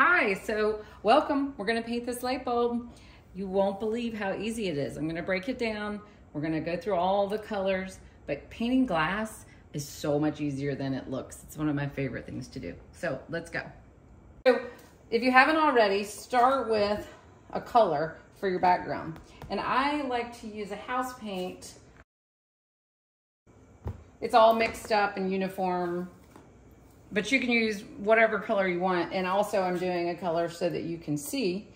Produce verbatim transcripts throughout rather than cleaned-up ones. Hi, so welcome. We're gonna paint this light bulb. You won't believe how easy it is. I'm gonna break it down. We're gonna go through all the colors, but painting glass is so much easier than it looks. It's one of my favorite things to do. So let's go. So if you haven't already, start with a color for your background. And I like to use a house paint. It's all mixed up and uniform, but you can use whatever color you want. And also I'm doing a color so that you can see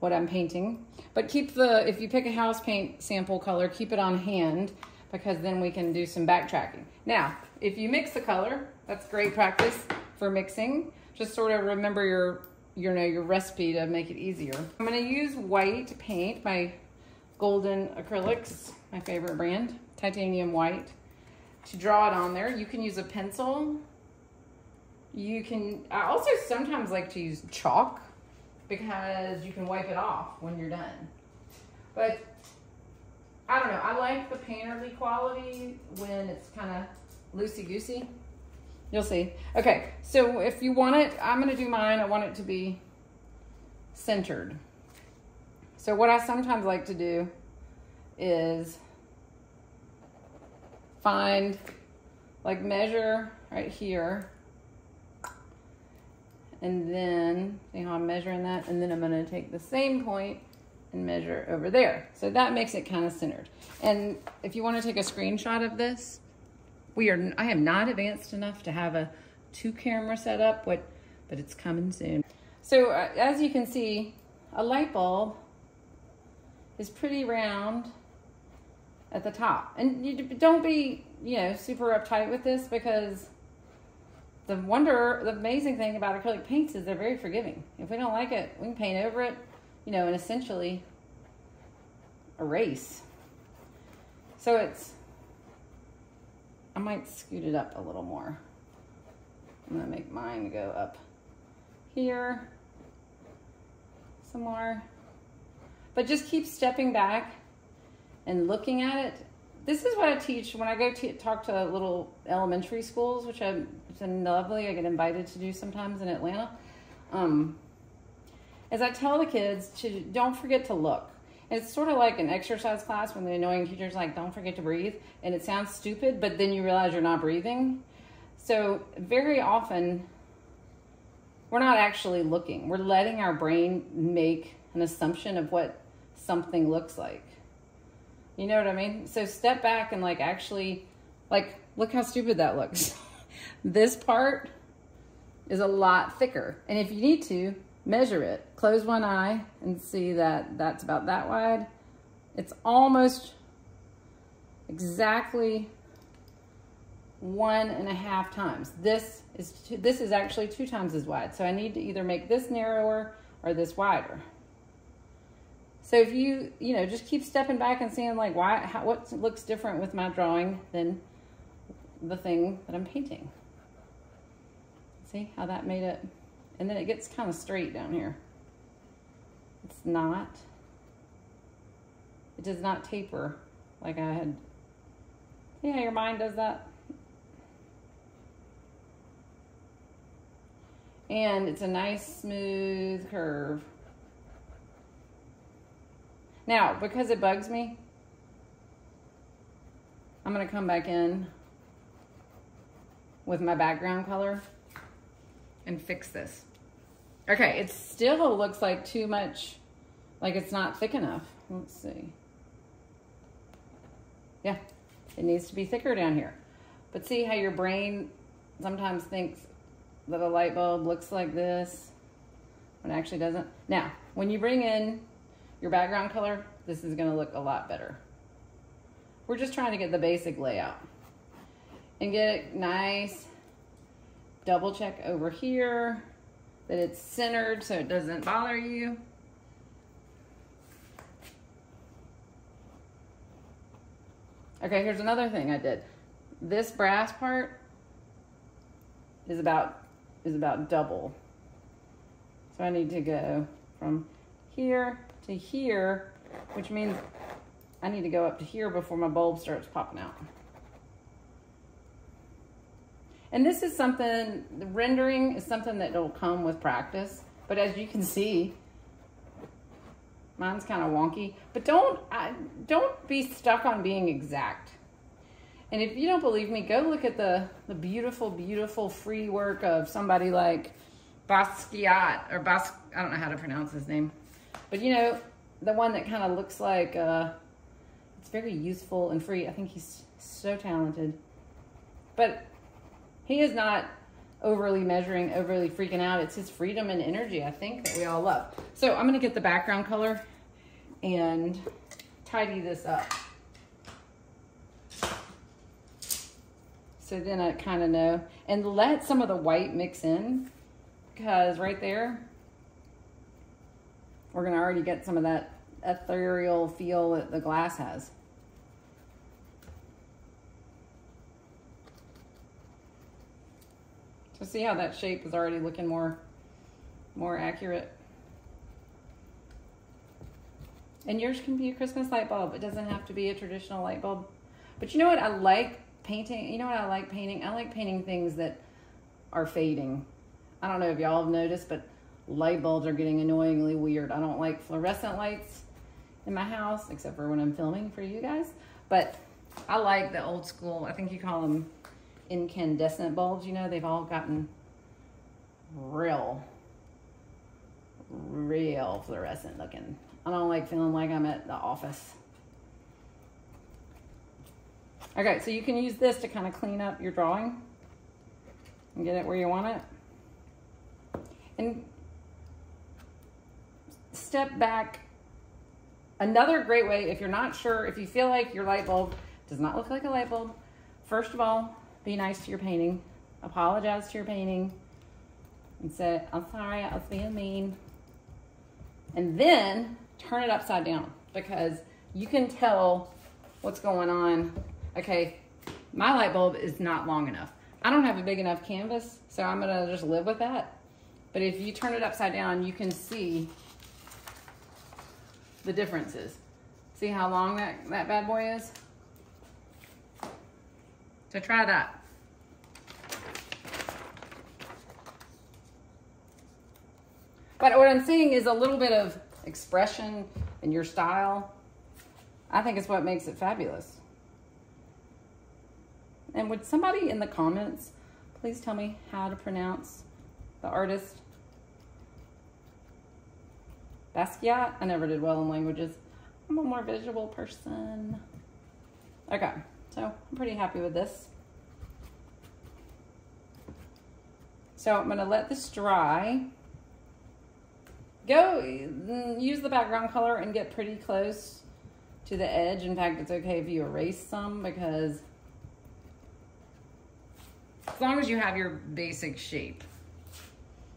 what I'm painting, but keep the, if you pick a house paint sample color, keep it on hand because then we can do some backtracking. Now, if you mix the color, that's great practice for mixing. Just sort of remember your, you know, your recipe to make it easier. I'm gonna use white paint, my Golden acrylics, my favorite brand, Titanium White, to draw it on there. You can use a pencil. You can, I also sometimes like to use chalk because you can wipe it off when you're done. But I don't know, I like the painterly quality when it's kind of loosey-goosey. You'll see. Okay, so if you want it, I'm gonna do mine, I want it to be centered. So what I sometimes like to do is find, like measure right here, and then, see how I'm measuring that? And then I'm gonna take the same point and measure over there. So that makes it kind of centered. And if you wanna take a screenshot of this, we are, I am not advanced enough to have a two camera setup, but it's coming soon. So uh, as you can see, a light bulb is pretty round at the top. And you don't be, you know, super uptight with this because the wonder, the amazing thing about acrylic paints is they're very forgiving. If we don't like it, we can paint over it, you know, and essentially erase. So it's, I might scoot it up a little more. I'm gonna make mine go up here some more. But just keep stepping back and looking at it. This is what I teach when I go to talk to little elementary schools, which I'm it's lovely, I get invited to do sometimes in Atlanta. Um, as I tell the kids to don't forget to look. And it's sort of like an exercise class when the annoying teacher's like, don't forget to breathe. And it sounds stupid, but then you realize you're not breathing. So very often, we're not actually looking. We're letting our brain make an assumption of what something looks like. You know what I mean? So step back and like actually, like look how stupid that looks. This part is a lot thicker. And if you need to, measure it. Close one eye and see that that's about that wide. It's almost exactly one and a half times. This is, two, this is actually two times as wide. So I need to either make this narrower or this wider. So if you, you know, just keep stepping back and seeing like why, how, what looks different with my drawing than the thing that I'm painting. See how that made it? And then it gets kind of straight down here. It's not, it does not taper like I had. See how your mind does that? And it's a nice smooth curve. Now, because it bugs me, I'm gonna come back in with my background color and fix this. Okay, it still looks like too much, like it's not thick enough. Let's see. Yeah, it needs to be thicker down here. But see how your brain sometimes thinks that a light bulb looks like this when it actually doesn't? Now, when you bring in your background color, this is gonna look a lot better. We're just trying to get the basic layout and get it nice. Double check over here that it's centered so it doesn't bother you. Okay, here's another thing I did. This brass part is about, is about double. So I need to go from here to here, which means I need to go up to here before my bulb starts popping out. And this is something, the rendering is something that will come with practice, But as you can see, mine's kind of wonky. But don't I, don't be stuck on being exact. And if you don't believe me, go look at the, the beautiful, beautiful free work of somebody like Basquiat, or Bas, I don't know how to pronounce his name. But you know, the one that kind of looks like, uh, it's very useful and free. I think he's so talented. But he is not overly measuring, overly freaking out. It's his freedom and energy, I think, that we all love. So I'm gonna get the background color and tidy this up. So then I kind of know, and let some of the white mix in, because right there, we're gonna already get some of that ethereal feel that the glass has. So see how that shape is already looking more, more accurate. And yours can be a Christmas light bulb. It doesn't have to be a traditional light bulb. But you know what I like? Painting, you know what I like painting? I like painting things that are fading. I don't know if y'all have noticed, but light bulbs are getting annoyingly weird. I don't like fluorescent lights in my house, except for when I'm filming for you guys. But I like the old school, I think you call them incandescent bulbs. You know, they've all gotten real, real fluorescent looking. I don't like feeling like I'm at the office. Okay, so you can use this to kind of clean up your drawing and get it where you want it. And step back. Another great way, if you're not sure, if you feel like your light bulb does not look like a light bulb, first of all, be nice to your painting. Apologize to your painting and say, I'm sorry, I was being mean. And then turn it upside down, because you can tell what's going on. Okay, my light bulb is not long enough. I don't have a big enough canvas, so I'm gonna just live with that. But if you turn it upside down, you can see the differences. See how long that, that bad boy is? So try that. But what I'm seeing is a little bit of expression in your style. I think it's what makes it fabulous. And would somebody in the comments please tell me how to pronounce the artist? Basquiat? I never did well in languages. I'm a more visual person. Okay, so I'm pretty happy with this. So I'm gonna let this dry. Go use the background color and get pretty close to the edge. In fact, it's okay if you erase some, because as long as you have your basic shape.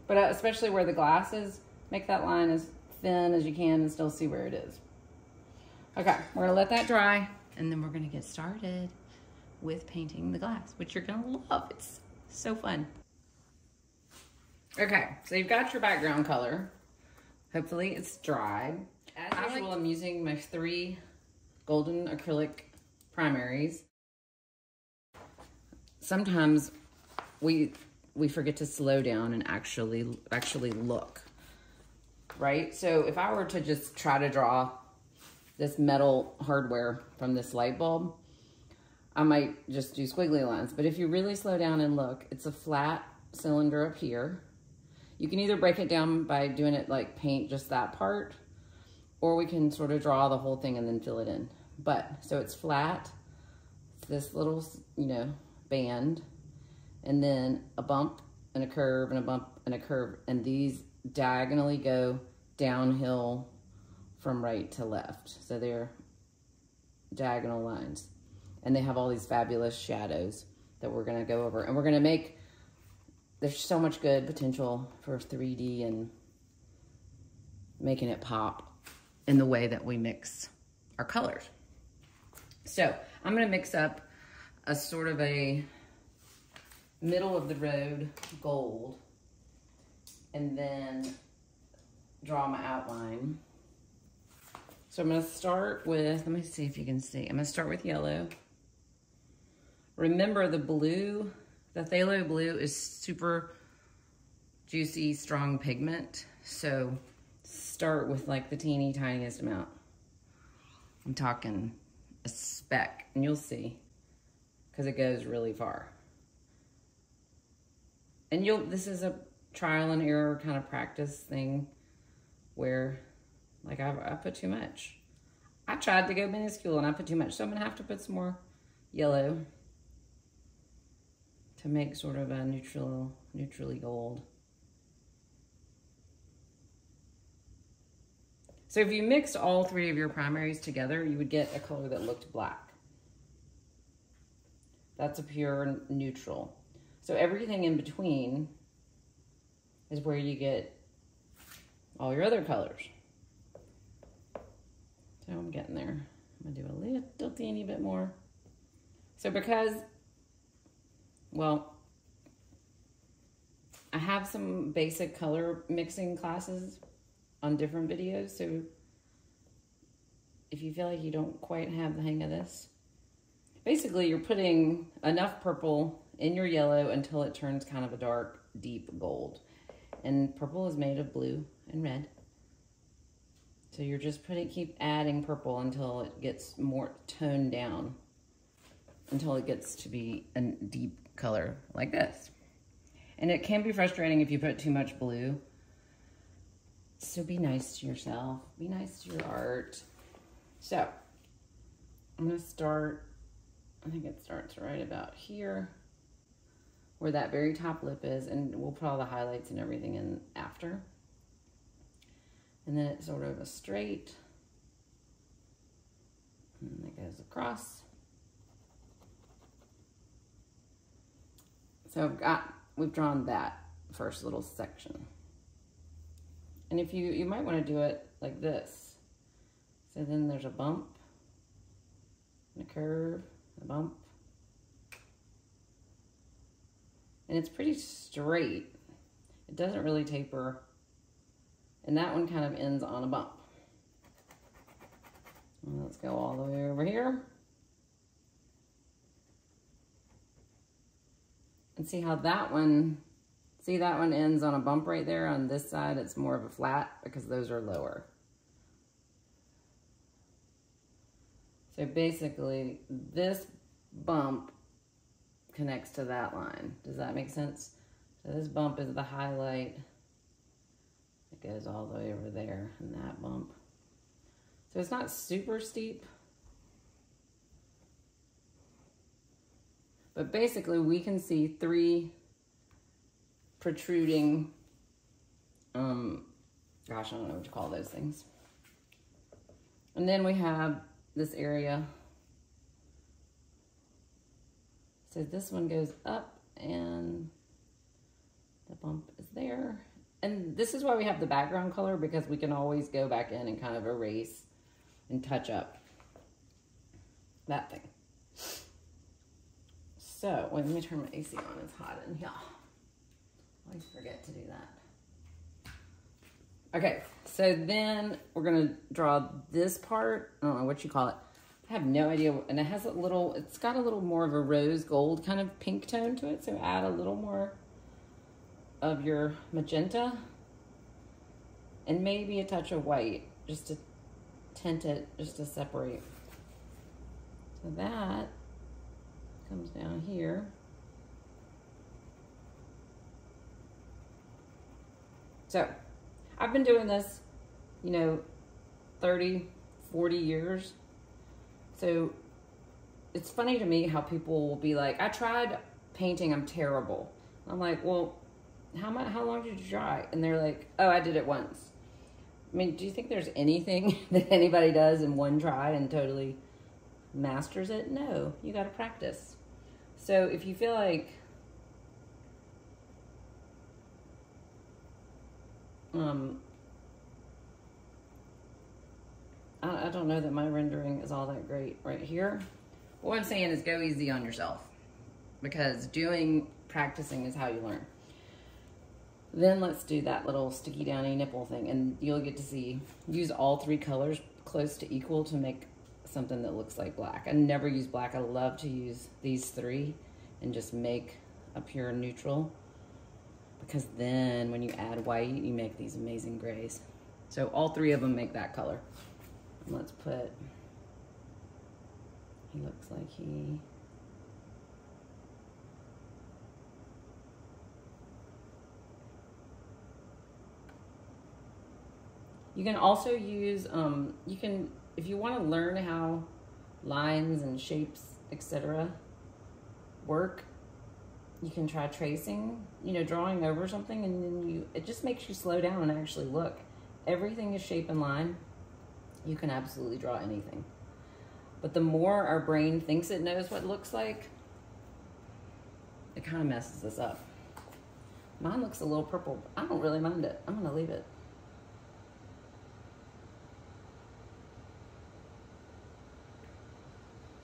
But especially where the glass is, make that line as thin as you can and still see where it is. Okay, we're gonna let that dry, and then we're gonna get started with painting the glass, which you're gonna love. It's so fun. Okay, so you've got your background color. Hopefully it's dried. As usual, I'm using my three Golden acrylic primaries. Sometimes we we forget to slow down and actually actually look, right? So if I were to just try to draw this metal hardware from this light bulb, I might just do squiggly lines. But if you really slow down and look, it's a flat cylinder up here. You can either break it down by doing it like paint just that part, or we can sort of draw the whole thing and then fill it in. But so it's flat, this little, you know, band, and then a bump and a curve and a bump and a curve, and these diagonally go downhill from right to left. So they're diagonal lines, and they have all these fabulous shadows that we're going to go over, and we're going to make, there's so much good potential for three D and making it pop in the way that we mix our colors. So I'm going to mix up a sort of a middle of the road gold, and then draw my outline. So I'm gonna start with, let me see if you can see, I'm gonna start with yellow. Remember the blue, the phthalo blue is super juicy, strong pigment. So start with like the teeny tiniest amount. I'm talking a speck, and you'll see, because it goes really far. And you'll, this is a trial and error kind of practice thing where like I, I put too much. I tried to go minuscule and I put too much. So I'm gonna have to put some more yellow to make sort of a neutral, neutrally gold. So if you mixed all three of your primaries together, you would get a color that looked black. That's a pure neutral. So everything in between is where you get all your other colors. So I'm getting there. I'm gonna do a little teeny bit more. So because, well, I have some basic color mixing classes on different videos, so if you feel like you don't quite have the hang of this, basically you're putting enough purple in your yellow until it turns kind of a dark, deep gold. And purple is made of blue and red. So you're just putting, keep adding purple until it gets more toned down, until it gets to be a deep color like this. And it can be frustrating if you put too much blue. So be nice to yourself, be nice to your art. So I'm gonna start, I think it starts right about here where that very top lip is, and we'll put all the highlights and everything in after. And then it's sort of a straight, and that goes across. So I've got, we've drawn that first little section. And if you, you might want to do it like this. So then there's a bump, and a curve, a bump. And it's pretty straight. It doesn't really taper. And that one kind of ends on a bump. And let's go all the way over here. And see how that one, see that one ends on a bump right there. On this side, it's more of a flat because those are lower. So basically, this bump connects to that line. Does that make sense? So this bump is the highlight. It goes all the way over there, and that bump. So it's not super steep. But basically, we can see three protruding, um, gosh, I don't know what you call those things. And then we have this area. So this one goes up and the bump is there. And this is why we have the background color, because we can always go back in and kind of erase and touch up that thing. So, wait, let me turn my A C on, it's hot in here. I always forget to do that. Okay, so then we're gonna draw this part. I don't know what you call it. I have no idea. And it has a little, it's got a little more of a rose gold kind of pink tone to it. So add a little more of your magenta and maybe a touch of white just to tint it, just to separate. So that comes down here. So I've been doing this, you know, thirty, forty years. So it's funny to me how people will be like, I tried painting, I'm terrible. I'm like, well, how much, how long did you try? And they're like, oh, I did it once. I mean, do you think there's anything that anybody does in one try and totally masters it? No, you got to practice. So if you feel like, Um, I, I don't know that my rendering is all that great right here. What I'm saying is go easy on yourself, because doing, practicing is how you learn. Then let's do that little sticky downy nipple thing, and you'll get to see, use all three colors close to equal to make something that looks like black. I never use black. I love to use these three and just make a pure neutral. because then when you add white, you make these amazing grays. So all three of them make that color. And let's put, he looks like he, you can also use, um, you can, if you want to learn how lines and shapes, et cetera work, you can try tracing, you know, drawing over something, and then you, it just makes you slow down and actually look. Everything is shape and line. You can absolutely draw anything. But the more our brain thinks it knows what it looks like, it kind of messes us up. Mine looks a little purple, but I don't really mind it. I'm gonna leave it.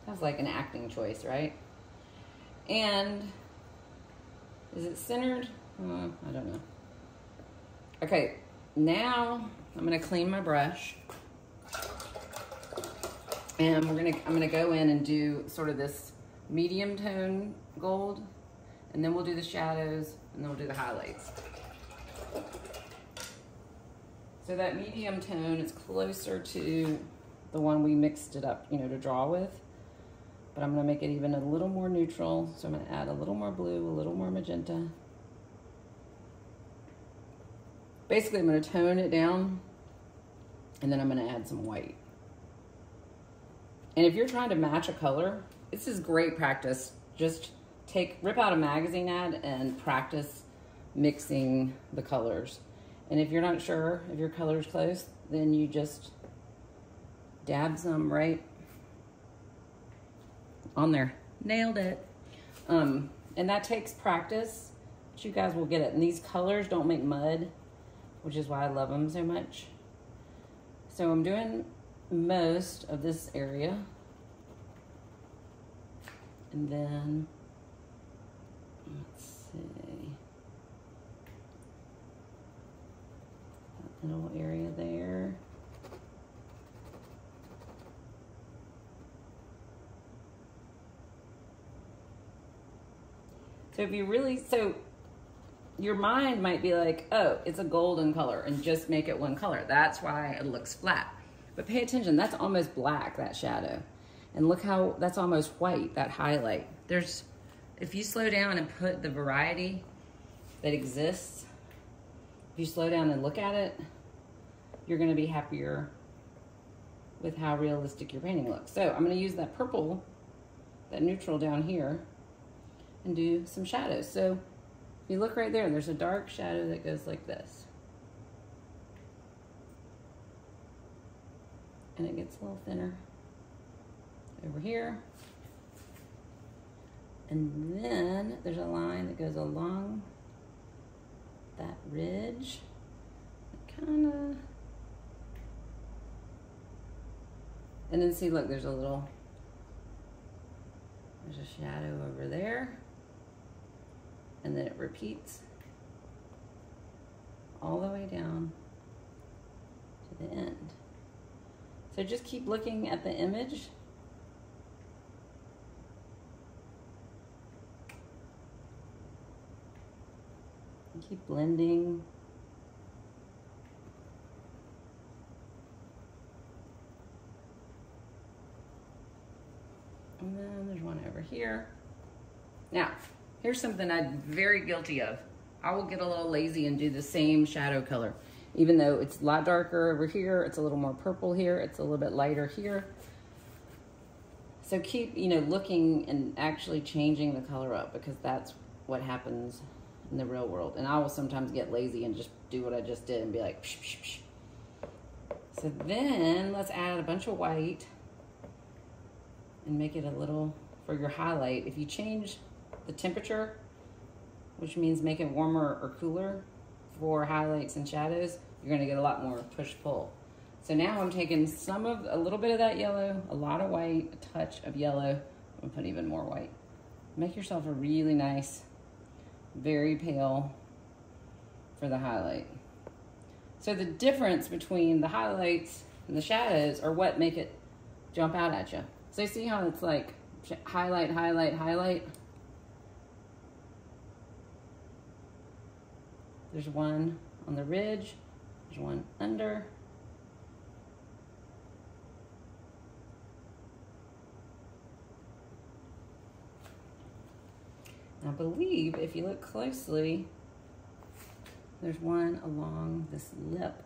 That was like an acting choice, right? And is it centered? Uh, I don't know. Okay, now I'm gonna clean my brush. And we're gonna, I'm gonna go in and do sort of this medium tone gold, and then we'll do the shadows, and then we'll do the highlights. So that medium tone is closer to the one we mixed it up, you know, to draw with. But I'm gonna make it even a little more neutral. So I'm gonna add a little more blue, a little more magenta. Basically, I'm gonna tone it down, and then I'm gonna add some white. And if you're trying to match a color, this is great practice. Just take, rip out a magazine ad and practice mixing the colors. And if you're not sure if your color's close, then you just dab some right on there. Nailed it. Um, and that takes practice, but you guys will get it. And these colors don't make mud, which is why I love them so much. So I'm doing most of this area, and then let's see that little area there. So if you really, so your mind might be like, oh, it's a golden color, and just make it one color. That's why it looks flat. But pay attention, that's almost black, that shadow. And look how, that's almost white, that highlight. There's, if you slow down and put the variety that exists, if you slow down and look at it, you're gonna be happier with how realistic your painting looks. So I'm gonna use that purple, that neutral down here, and do some shadows. So if you look right there, there's a dark shadow that goes like this. And it gets a little thinner over here. And then there's a line that goes along that ridge. Kind of. And then see, look, there's a little, there's a shadow over there. And then it repeats all the way down to the end. So just keep looking at the image. And keep blending. And then there's one over here. Now, here's something I'm very guilty of. I will get a little lazy and do the same shadow color. Even though it's a lot darker over here, it's a little more purple here, it's a little bit lighter here. So keep, you know, looking and actually changing the color up, because that's what happens in the real world. And I will sometimes get lazy and just do what I just did and be like, psh, psh, psh. So then let's add a bunch of white and make it a little, for your highlight. If you change the temperature, which means make it warmer or cooler, for highlights and shadows, you're gonna get a lot more push-pull. So now I'm taking some of, a little bit of that yellow, a lot of white, a touch of yellow, I'm gonna put even more white. Make yourself a really nice, very pale for the highlight. So the difference between the highlights and the shadows are what make it jump out at you. So see how it's like highlight, highlight, highlight? There's one on the ridge, there's one under. I believe if you look closely, there's one along this lip.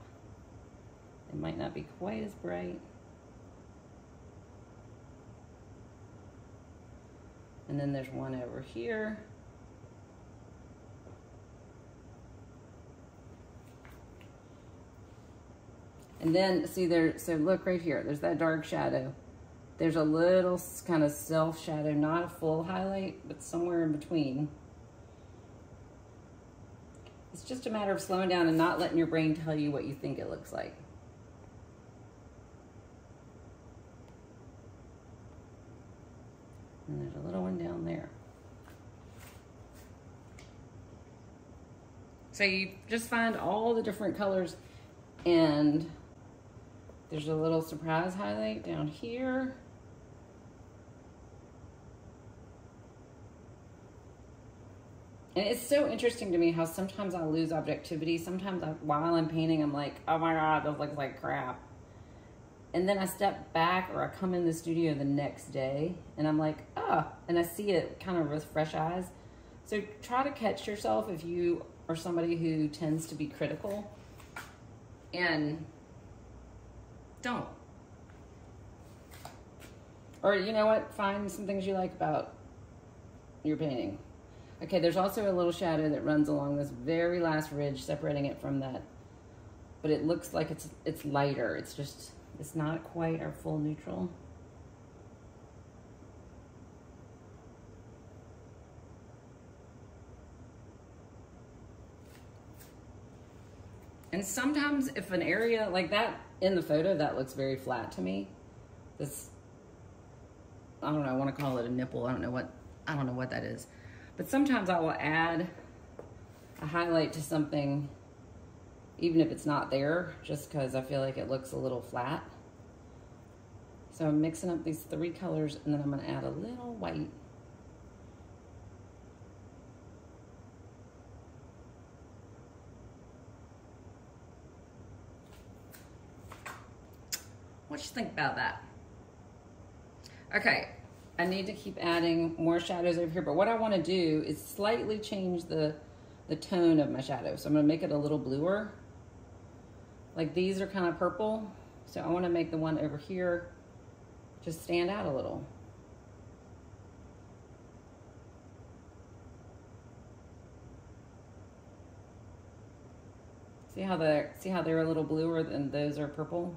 It might not be quite as bright. And then there's one over here. And then see there, so look right here, there's that dark shadow. There's a little kind of self shadow, not a full highlight, but somewhere in between. It's just a matter of slowing down and not letting your brain tell you what you think it looks like. And there's a little one down there. So you just find all the different colors, and there's a little surprise highlight down here. And it's so interesting to me how sometimes I lose objectivity. Sometimes I, while I'm painting, I'm like, oh my God, those look like crap. And then I step back, or I come in the studio the next day and I'm like, oh, and I see it kind of with fresh eyes. So try to catch yourself if you are somebody who tends to be critical, and don't. Or you know what, find some things you like about your painting. Okay, there's also a little shadow that runs along this very last ridge, separating it from that, but it looks like it's it's lighter. It's just, it's not quite our full neutral. And sometimes if an area like that in the photo, that looks very flat to me. This, I don't know, I want to call it a nipple. I don't know what, I don't know what that is. But sometimes I will add a highlight to something, even if it's not there, just because I feel like it looks a little flat. So I'm mixing up these three colors, and then I'm going to add a little white. What you think about that? Okay, I need to keep adding more shadows over here, but what I want to do is slightly change the, the tone of my shadow. So I'm going to make it a little bluer. Like these are kind of purple, so I want to make the one over here just stand out a little. See how they're, see how they're a little bluer than those are purple?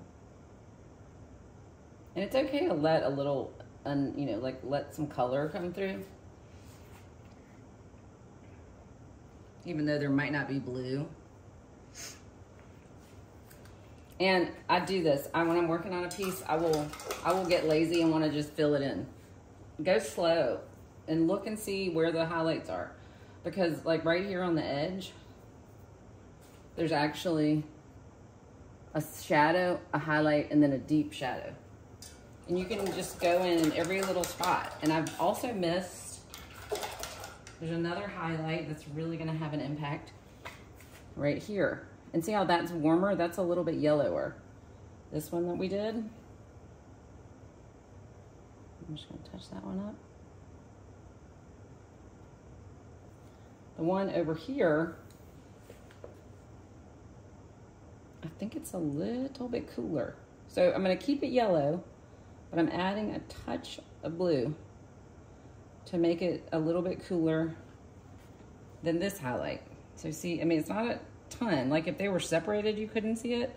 And it's okay to let a little, un, you know, like let some color come through. Even though there might not be blue. And I do this, I, when I'm working on a piece, I will, I will get lazy and want to just fill it in. Go slow and look and see where the highlights are. Because like right here on the edge, there's actually a shadow, a highlight, and then a deep shadow. And you can just go in in every little spot. And I've also missed, there's another highlight that's really gonna have an impact right here. And see how that's warmer? That's a little bit yellower. This one that we did, I'm just gonna touch that one up. The one over here, I think it's a little bit cooler. So I'm gonna keep it yellow, but I'm adding a touch of blue to make it a little bit cooler than this highlight. So see, I mean, it's not a ton. Like if they were separated, you couldn't see it.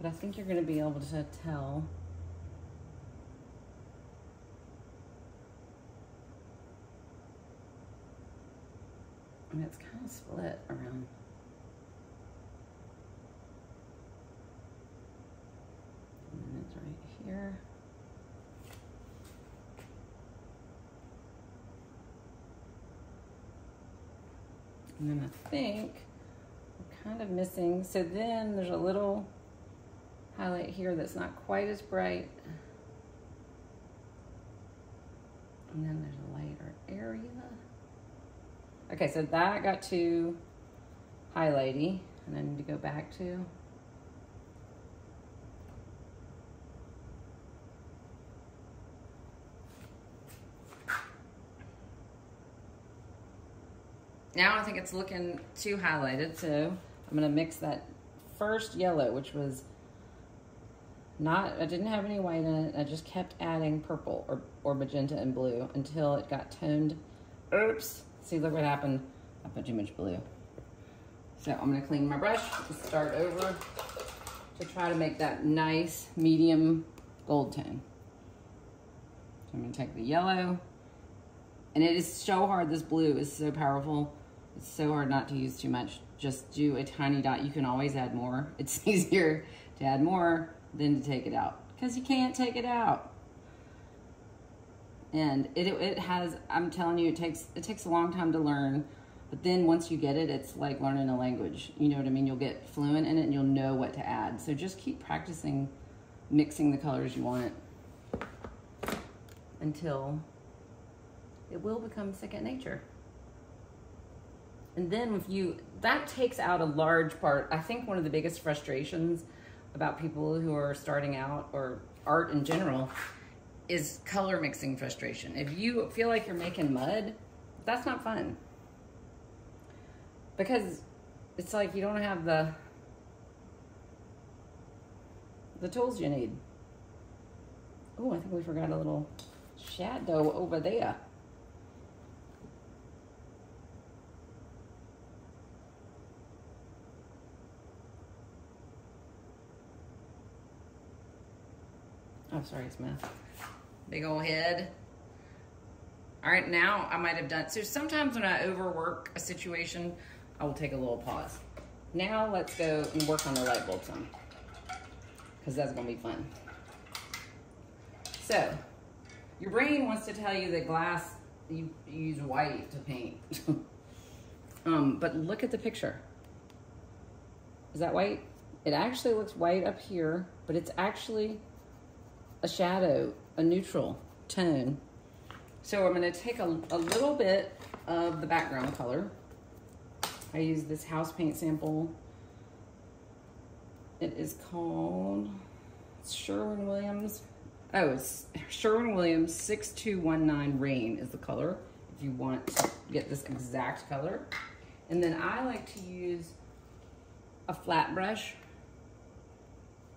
But I think you're gonna be able to tell. I mean, it's kind of split around. And it's right here. And then I think we're kind of missing. So then there's a little highlight here that's not quite as bright. And then there's a lighter area. Okay, so that got too highlighty, and I need to go back to now I think it's looking too highlighted, so I'm gonna mix that first yellow, which was not, I didn't have any white in it. I just kept adding purple or, or magenta and blue until it got toned. Oops, see, look what happened. I put too much blue. So I'm gonna clean my brush and start over to try to make that nice medium gold tone. So I'm gonna take the yellow, and it is so hard, this blue is so powerful. It's so hard not to use too much. Just do a tiny dot. You can always add more. It's easier to add more than to take it out, because you can't take it out. And it, it has, I'm telling you, it takes, it takes a long time to learn, but then once you get it, it's like learning a language. You know what I mean? You'll get fluent in it and you'll know what to add. So just keep practicing mixing the colors you want until it will become second nature. And then if you, that takes out a large part. I think one of the biggest frustrations about people who are starting out, or art in general, is color mixing frustration. If you feel like you're making mud, that's not fun. Because it's like you don't have the, the tools you need. Oh, I think we forgot a little shadow over there. Oh, sorry, it's my big old head. All right, now I might have done, so sometimes when I overwork a situation, I will take a little pause. Now let's go and work on the light bulb some, because that's gonna be fun. So, your brain wants to tell you that glass, you use white to paint. um, but look at the picture. Is that white? It actually looks white up here, but it's actually a shadow, a neutral tone. So I'm gonna take a, a little bit of the background color. I use this house paint sample. It is called Sherwin-Williams. Oh, it's Sherwin-Williams six two one nine Rain is the color, if you want to get this exact color. And then I like to use a flat brush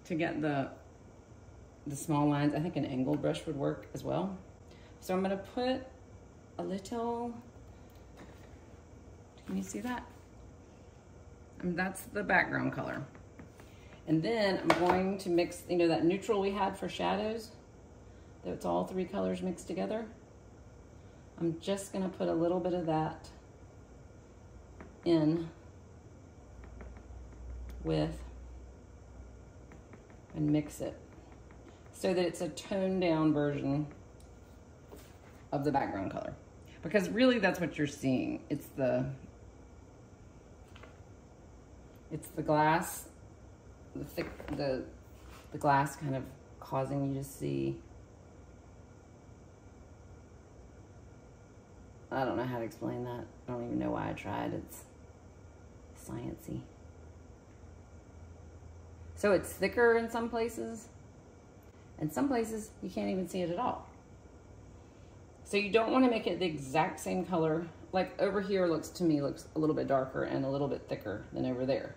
to get the the small lines. I think an angled brush would work as well. So I'm gonna put a little, can you see that? And that's the background color. And then I'm going to mix, you know, that neutral we had for shadows, though it's all three colors mixed together. I'm just gonna put a little bit of that in with, and mix it, so that it's a toned down version of the background color. Because really that's what you're seeing. It's the, it's the glass, the thick, the, the glass kind of causing you to see, I don't know how to explain that. I don't even know why I tried. It's sciencey. So it's thicker in some places, and some places you can't even see it at all. So you don't want to make it the exact same color. Like over here looks to me looks a little bit darker and a little bit thicker than over there.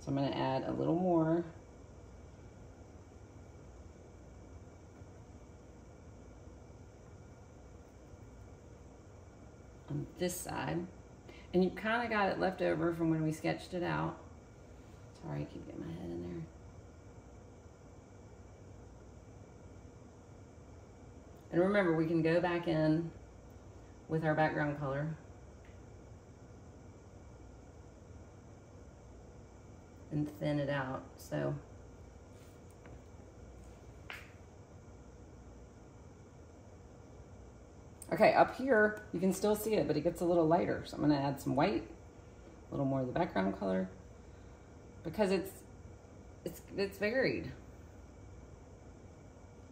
So I'm going to add a little more. On this side. And you kind of got it left over from when we sketched it out. Sorry, I keep getting my head in there. And remember, we can go back in with our background color and thin it out. So okay, up here you can still see it, but it gets a little lighter. So I'm going to add some white, a little more of the background color, because it's it's it's varied.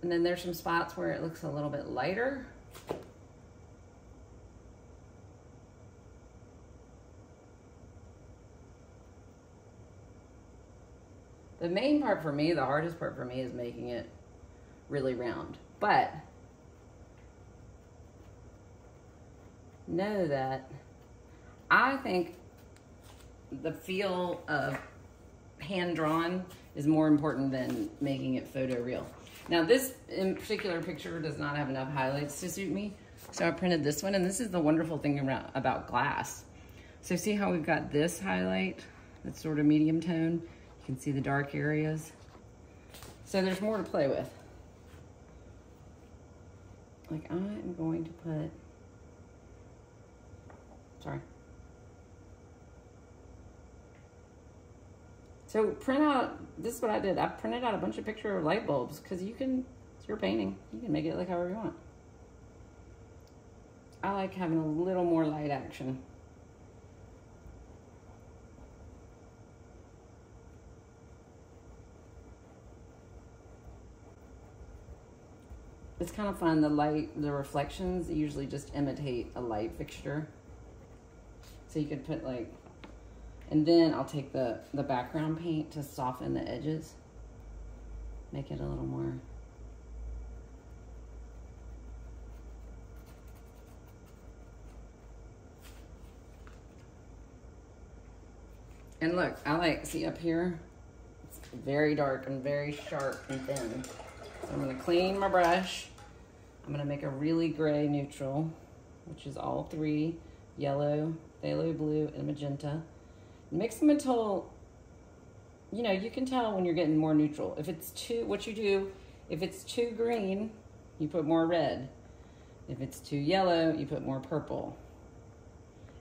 And then there's some spots where it looks a little bit lighter. The main part for me, the hardest part for me, is making it really round. But know that I think the feel of hand-drawn is more important than making it photoreal. Now this in particular picture does not have enough highlights to suit me, so I printed this one, and this is the wonderful thing around, about glass. So see how we've got this highlight that's sort of medium tone? You can see the dark areas. So there's more to play with. Like I am going to put, sorry. So print out, this is what I did. I printed out a bunch of pictures of light bulbs, because you can, it's your painting. You can make it look however you want. I like having a little more light action. It's kind of fun, the light, the reflections usually just imitate a light fixture. So you could put like, and then I'll take the, the background paint to soften the edges. Make it a little more. And look, I like, see up here, it's very dark and very sharp and thin. So I'm gonna clean my brush. I'm gonna make a really gray neutral, which is all three, yellow, phthalo blue, and magenta. Mix them until, you know, you can tell when you're getting more neutral. If it's too, what you do, if it's too green, you put more red. If it's too yellow, you put more purple.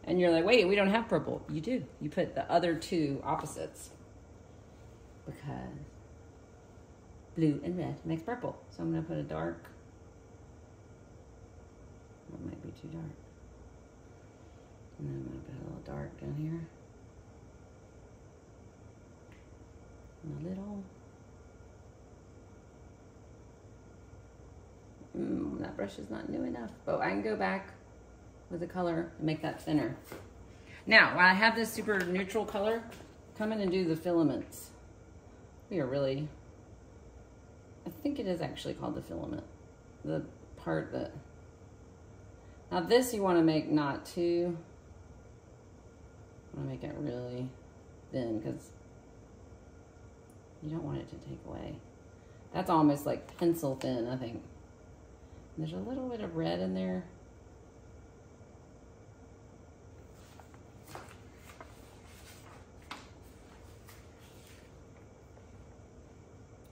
And you're like, wait, we don't have purple. You do. You put the other two opposites. Because blue and red makes purple. So I'm going to put a dark. That might be too dark. And then I'm going to put a little dark down here. And a little. Mm, that brush is not new enough. But I can go back with the color and make that thinner. Now, while I have this super neutral color, come in and do the filaments. We are really, I think it is actually called the filament. The part that, now this you want to make not too, I want to make it really thin, because you don't want it to take away. That's almost like pencil thin, I think. And there's a little bit of red in there.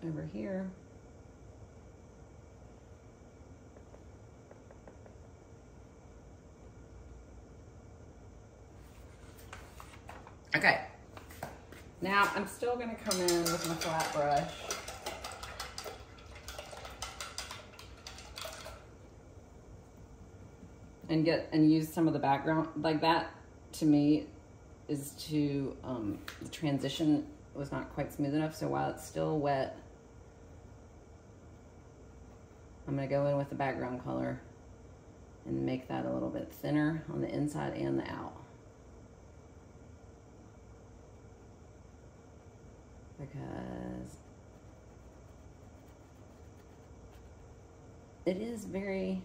Over here. Okay. Now I'm still going to come in with my flat brush. And get and use some of the background. Like that to me is to um the transition was not quite smooth enough, so while it's still wet, I'm going to go in with the background color and make that a little bit thinner on the inside and the out. Because it is very,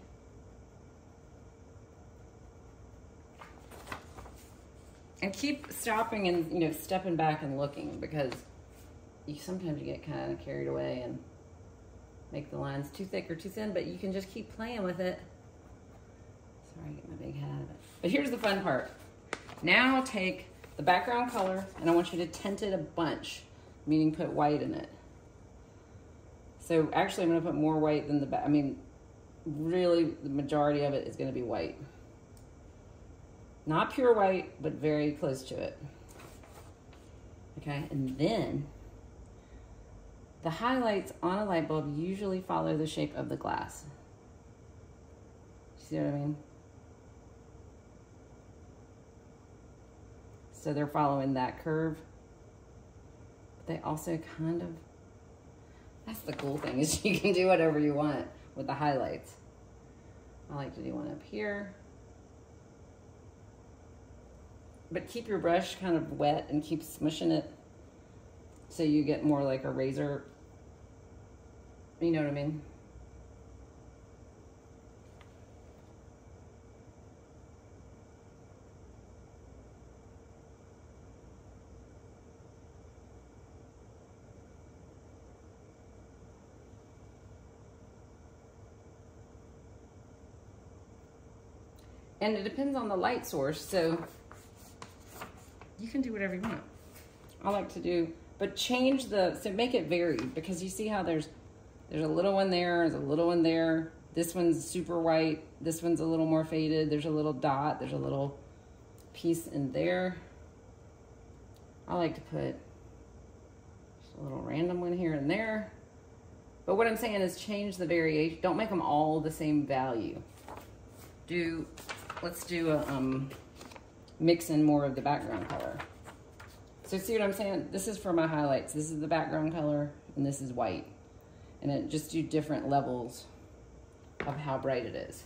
and keep stopping and, you know, stepping back and looking, because you sometimes you get kind of carried away and make the lines too thick or too thin, but you can just keep playing with it. Sorry, I get my big head out of it. But here's the fun part. Now take the background color, and I want you to tint it a bunch, meaning put white in it. So actually I'm gonna put more white than the back, I mean, really the majority of it is gonna be white. Not pure white, but very close to it. Okay, and then the highlights on a light bulb usually follow the shape of the glass. See what I mean? So they're following that curve. But they also kind of, that's the cool thing, is you can do whatever you want with the highlights. I like to do one up here. But keep your brush kind of wet and keep smushing it so you get more like a razor, you know what I mean? And it depends on the light source, so you can do whatever you want. I like to do, but change the, so make it varied, because you see how there's there's a little one there, there's a little one there, this one's super white, this one's a little more faded, there's a little dot, there's a little piece in there. I like to put just a little random one here and there. But what I'm saying is change the variation. Don't make them all the same value. Do Let's do a, um, mix in more of the background color. So see what I'm saying? This is for my highlights. This is the background color and this is white. And it just do different levels of how bright it is.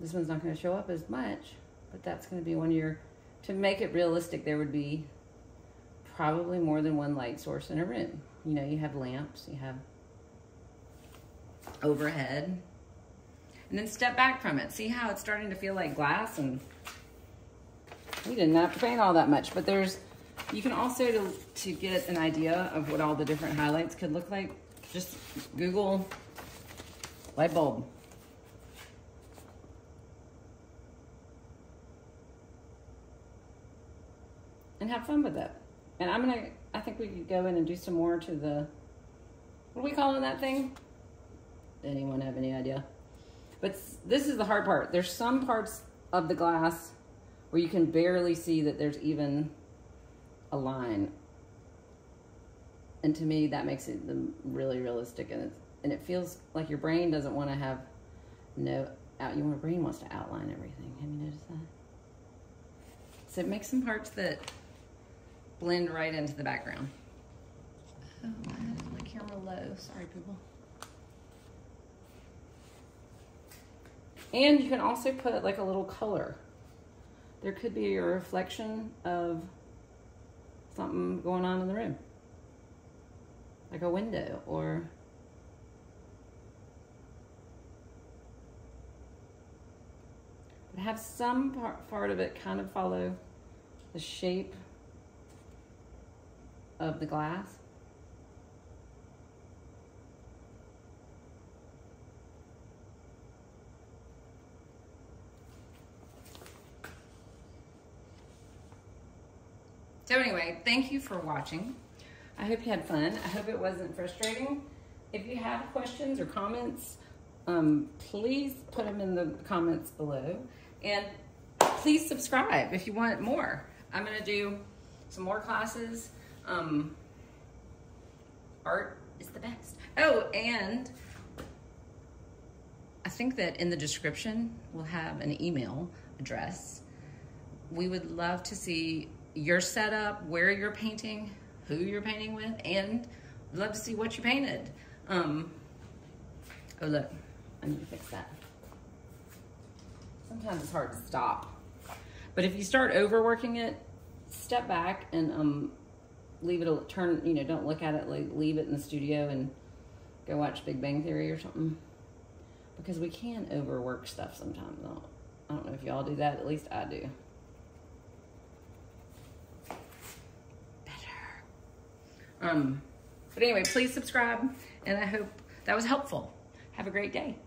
This one's not gonna show up as much, but that's gonna be one of your, to make it realistic, there would be probably more than one light source in a room. You know, you have lamps, you have overhead, and then step back from it. See how it's starting to feel like glass, and we didn't have to paint all that much, but there's, you can also, to, to get an idea of what all the different highlights could look like, just Google light bulb. And have fun with it. And I'm gonna, I think we could go in and do some more to the, what are we calling that thing? Anyone have any idea? But this is the hard part. There's some parts of the glass where you can barely see that there's even a line. And to me, that makes it really realistic. And, it's, and it feels like your brain doesn't want to have no out. Your brain wants to outline everything. Have you noticed that? So it makes some parts that blend right into the background. Oh, I have my camera low. Sorry, people. And you can also put like a little color. There could be a reflection of something going on in the room. Like a window or... But have some part, part of it kind of follow the shape of the glass. So anyway, thank you for watching. I hope you had fun. I hope it wasn't frustrating. If you have questions or comments, um, please put them in the comments below. And please subscribe if you want more. I'm gonna do some more classes. Um, art is the best. Oh, and I think that in the description, we'll have an email address. We would love to see your setup, where you're painting, who you're painting with, and I'd love to see what you painted. Um, oh look, I need to fix that. Sometimes it's hard to stop. But if you start overworking it, step back and um, leave it a turn, you know, don't look at it, like leave it in the studio and go watch Big Bang Theory or something. Because we can overwork stuff sometimes. I don't, I don't know if y'all do that, at least I do. Um, but anyway, please subscribe, and I hope that was helpful. Have a great day.